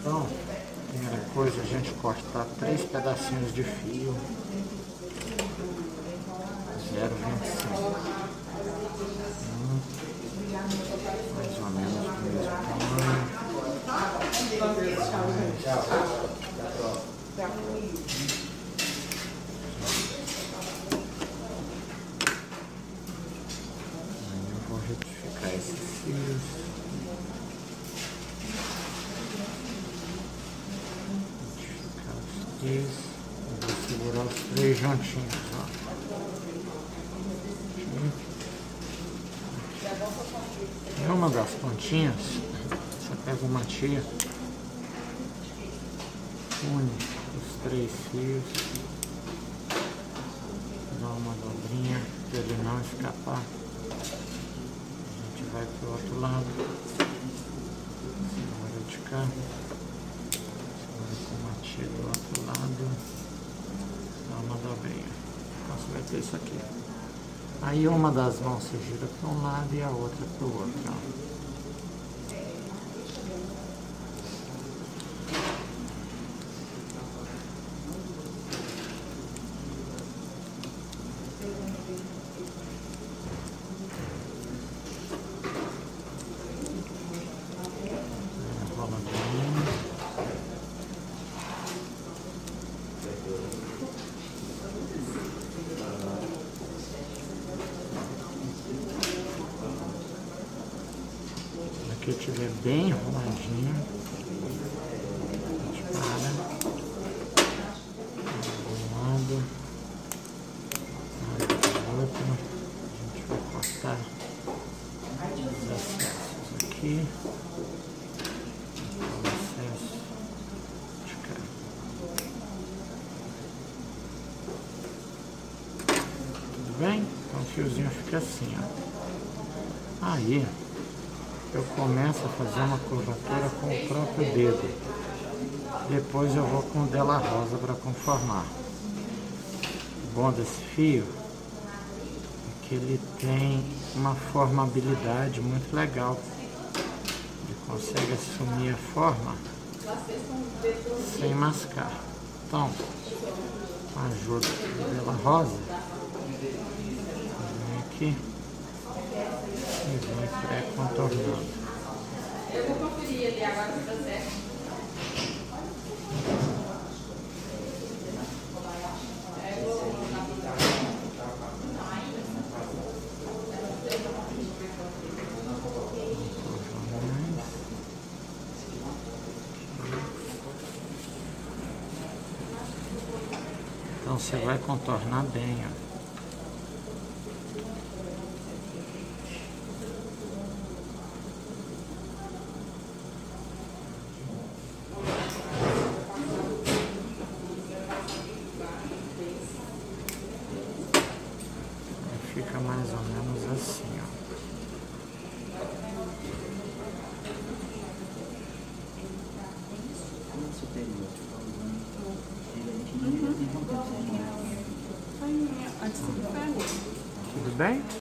Então, primeira coisa, a gente cortar 3 pedacinhos de fio 0,25. Mais ou menos do mesmo tamanho. Vou segurar os 3 juntinhos, ó. Em uma das pontinhas, você pega uma tia, une os 3 fios, dá uma dobrinha para ele não escapar. A gente vai pro outro lado, segura de cá. Chega do outro lado, dá uma dobrinha. Então você vai ter isso aqui. Aí uma das mãos se gira para um lado e a outra para o outro. Se tiver bem enroladinho, a gente para de um lado, do outro, a gente vai cortar os excessos aqui, o excesso de cá. Tudo bem? Então o fiozinho fica assim, ó. Aí eu começo a fazer uma curvatura com o próprio dedo. Depois eu vou com o Della Rosa para conformar. O bom desse fio é que ele tem uma formabilidade muito legal. Ele consegue assumir a forma sem mascar. Então, com a ajuda do Della Rosa, vem aqui e vem pré-contornando. Eu vou conferir ali agora se dá certo. Então você vai contornar bem, ó. Fica mais ou menos assim, ó. Tudo bem?